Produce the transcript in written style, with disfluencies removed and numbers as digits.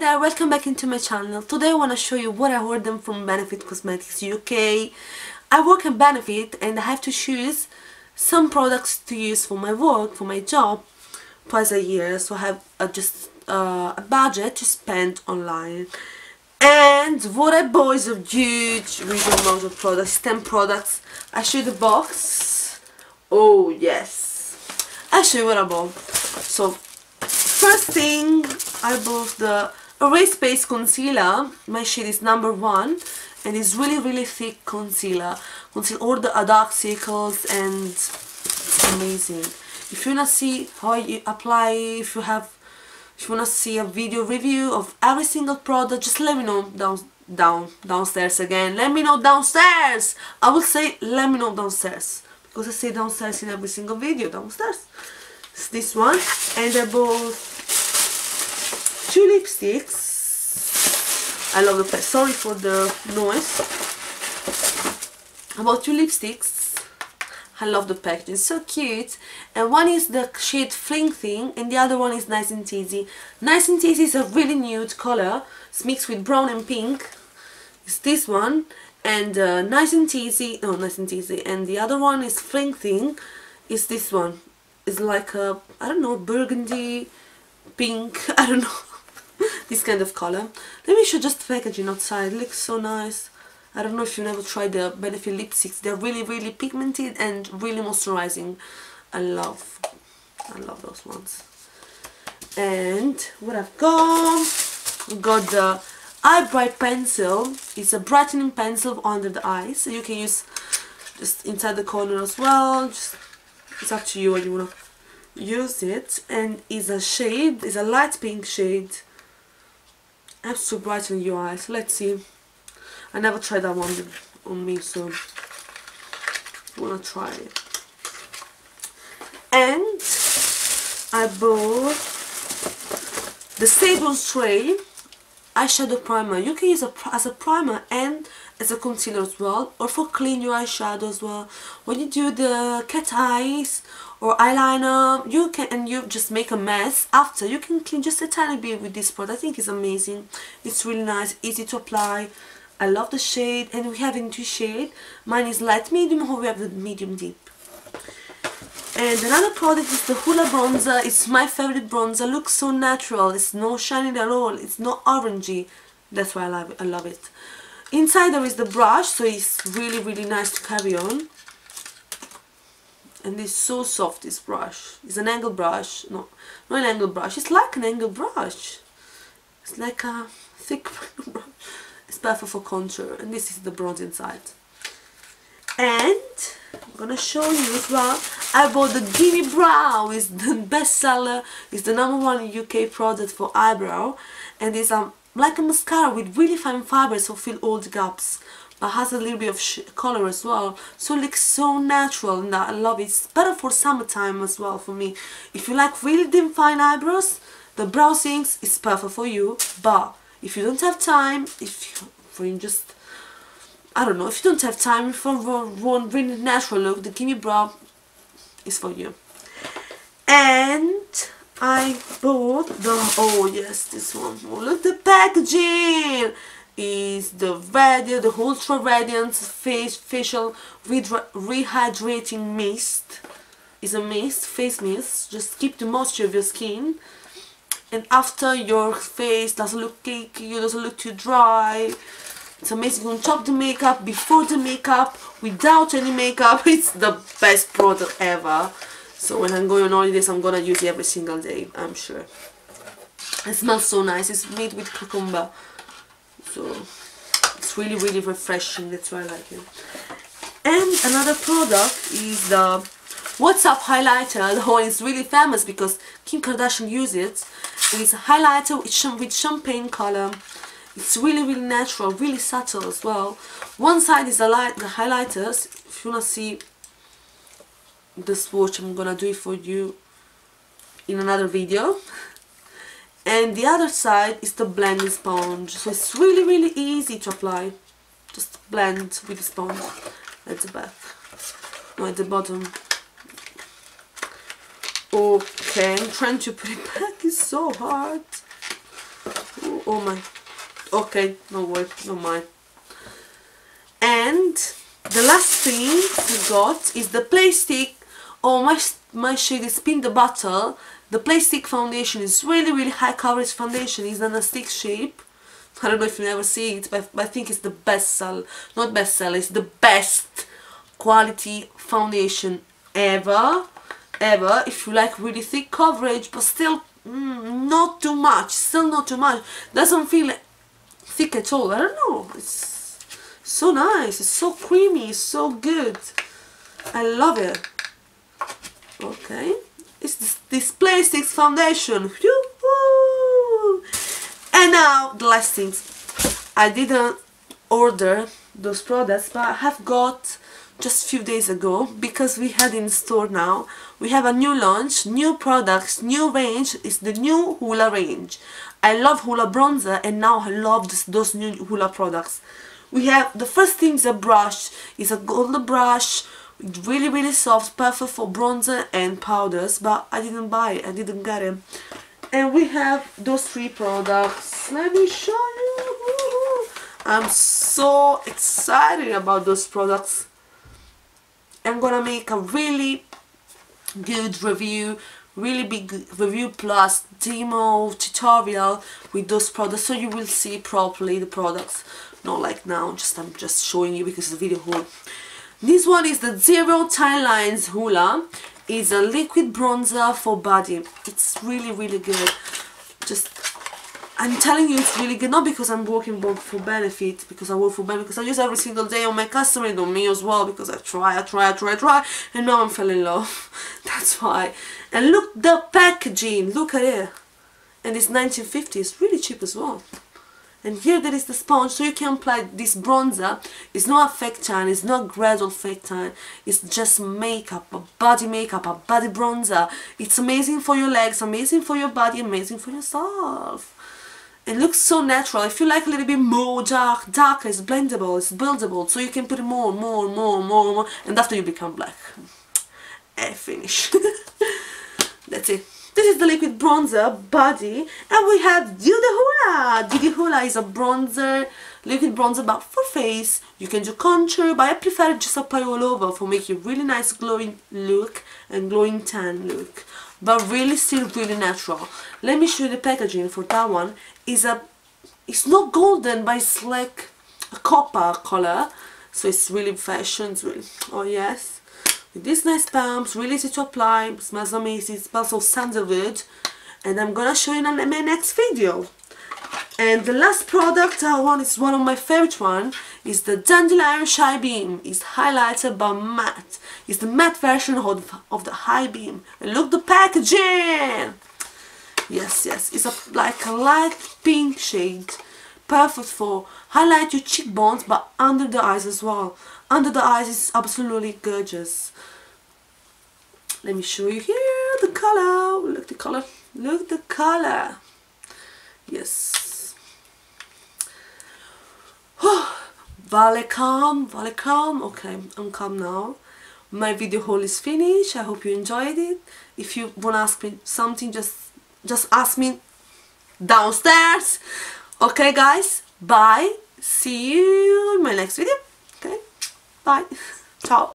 there, welcome back into my channel. Today I want to show you what I ordered from Benefit Cosmetics UK. I work at Benefit and I have to choose some products to use for my work, for my job, twice a year, so I have a budget to spend online. And what I bought is a huge amount of products, 10 products. I showed the box. Oh yes, I showed what I bought. So first thing, I bought the Erase Paste concealer. My shade is number 1 and it's really thick concealer. Conceal all the dark circles and it's amazing. If you wanna see how you apply, if you wanna see a video review of every single product, just let me know downstairs again. Let me know downstairs. I will say let me know downstairs because I say downstairs in every single video. Downstairs. It's this one, and I bought 2 lipsticks. I love the pen. Sorry for the noise. I bought 2 lipsticks. I love the packaging, so cute. And one is the shade Fling Thing, and the other one is Nice and Teasy. Nice and Teasy is a really nude color. It's mixed with brown and pink. It's this one, and Nice and Teasy, and the other one is Fling Thing. Is this one? It's like a, I don't know, burgundy, pink, I don't know, this kind of color. Let me show just the packaging outside, it looks so nice. I don't know if you've never tried the Benefit lipsticks, they're really pigmented and really moisturizing. I love those ones. And what I've got the Eye Bright Pencil. It's a brightening pencil under the eyes, so you can use just inside the corner as well. It's up to you what you want to use it. And it's a light pink shade. Helps to brighten your eyes. Let's see. I never tried that one on me, so I want to try it. And I bought the Stabilo Stretch eyeshadow primer. You can use it as a primer and as a concealer as well, or for clean your eyeshadow as well. When you do the cat eyes or eyeliner, you can and you just make a mess after. You can clean just a tiny bit with this product. I think it's amazing. It's really nice, easy to apply. I love the shade, and we have in 2 shades. Mine is light medium, or we have the medium deep. And another product is the Hoola bronzer. It's my favorite bronzer. It looks so natural. It's not shiny at all. It's not orangey. That's why I love it. Inside there is the brush, so it's really nice to carry on. And it's so soft, this brush. It's an angle brush. No, not an angle brush. It's like an angle brush. It's like a thick brush. It's perfect for contour. And this is the bronze inside. And I'm gonna show you as well. I bought the Gimme Brow. It's the best seller. It's the #1 UK product for eyebrow. And it's like a mascara with really fine fibers to fill all the gaps, but has a little bit of color as well, so it looks so natural and I love it. It's better for summertime as well for me. If you like really dim fine eyebrows, the Brow Things is perfect for you. But if you don't have time, if you don't have time for one really natural look, the Gimme Brow is for you. And I bought the, oh yes, this one. Oh, look, the packaging is the Radiant, the Ultra Radiant Face Facial Rehydrating Mist. It's a mist, face mist. Just keep the moisture of your skin, and after your face doesn't look cakey, doesn't look too dry. It's amazing. On top of the makeup, before the makeup, without any makeup. It's the best product ever. So when I'm going on holidays, I'm gonna use it every single day, I'm sure. It smells so nice. It's made with cucumber, so it's really refreshing. That's why I like it. And another product is the What's Up highlighter. The one is really famous because Kim Kardashian uses it. It's a highlighter with champagne color. It's really natural, really subtle as well. One side is the highlighters. If you wanna see this swatch, I'm gonna do it for you in another video. And the other side is the blending sponge, so it's really easy to apply. Just blend with the sponge at the back, no, at the bottom. Okay, I'm trying to put it back, it's so hard. Oh my. Okay, no worries, no mind. And the last thing we got is the Play Stick. Oh, my shade is Spin the Bottle. The Play Stick foundation is really high coverage foundation. It's in a stick shape. I don't know if you never see it, but I think it's the it's the best quality foundation ever. If you like really thick coverage, but still not too much, doesn't feel thick at all. I don't know, it's so nice, it's so creamy, it's so good, I love it. Okay, it's this Play Stick foundation. And now the last things. I didn't order those products, but I have got just a few days ago, because we had in store now, we have a new launch, new products, new range. It's the new Hoola range. I love Hoola bronzer, and now I love those new Hoola products. We have, the first thing is a brush. It's a golden brush, really soft, perfect for bronzer and powders, but I didn't buy it, I didn't get it. And we have those three products. Let me show you. I'm so excited about those products. I'm gonna make a really good review, really big review plus demo tutorial with those products, so you will see properly the products. Not like now, I'm just showing you because it's a video haul. This one is the Zero Tie Lines Hoola. It's a liquid bronzer for body. It's really good. I'm telling you, it's really good. Not because I'm working for Benefit, because I work for Benefit, because I use every single day on my customer and on me as well, because I try, and now I'm falling in love. That's why. And look the packaging, look at it. And it's $19.50, it's really cheap as well. And here there is the sponge, so you can apply this bronzer. It's not a fake tan, it's not gradual fake tan. It's just makeup, a body bronzer. It's amazing for your legs, amazing for your body, amazing for yourself. It looks so natural. If you like a little bit more darker, it's blendable, it's buildable. So you can put more, and after you become black. And finish. That's it. This is the liquid bronzer body, and we have Hoola. Hoola is a bronzer, liquid bronzer, but for face. You can do contour, but I prefer just apply all over for making a really nice glowing look and glowing tan look, but really still really natural. Let me show you the packaging for that one. It's not golden, but it's like a copper color, so it's really fashion. It's really, oh yes. With these nice pumps, really easy to apply, it smells amazing, it smells of sandalwood, and I'm gonna show you in my next video. And the last product I want is one of my favorite one, is the Dandelion High Beam. It's highlighter but matte. It's the matte version of the High Beam. And look the packaging! Yes, it's like a light pink shade. Perfect for highlight your cheekbones, but under the eyes as well. Under the eyes is absolutely gorgeous. Let me show you here the color. Look the color. Look the color. Yes. Vale calm. Vale calm. Okay, I'm calm now. My video haul is finished. I hope you enjoyed it. If you want to ask me something, just ask me downstairs. Okay, guys. Bye. See you in my next video. Okay. Bye. Ciao.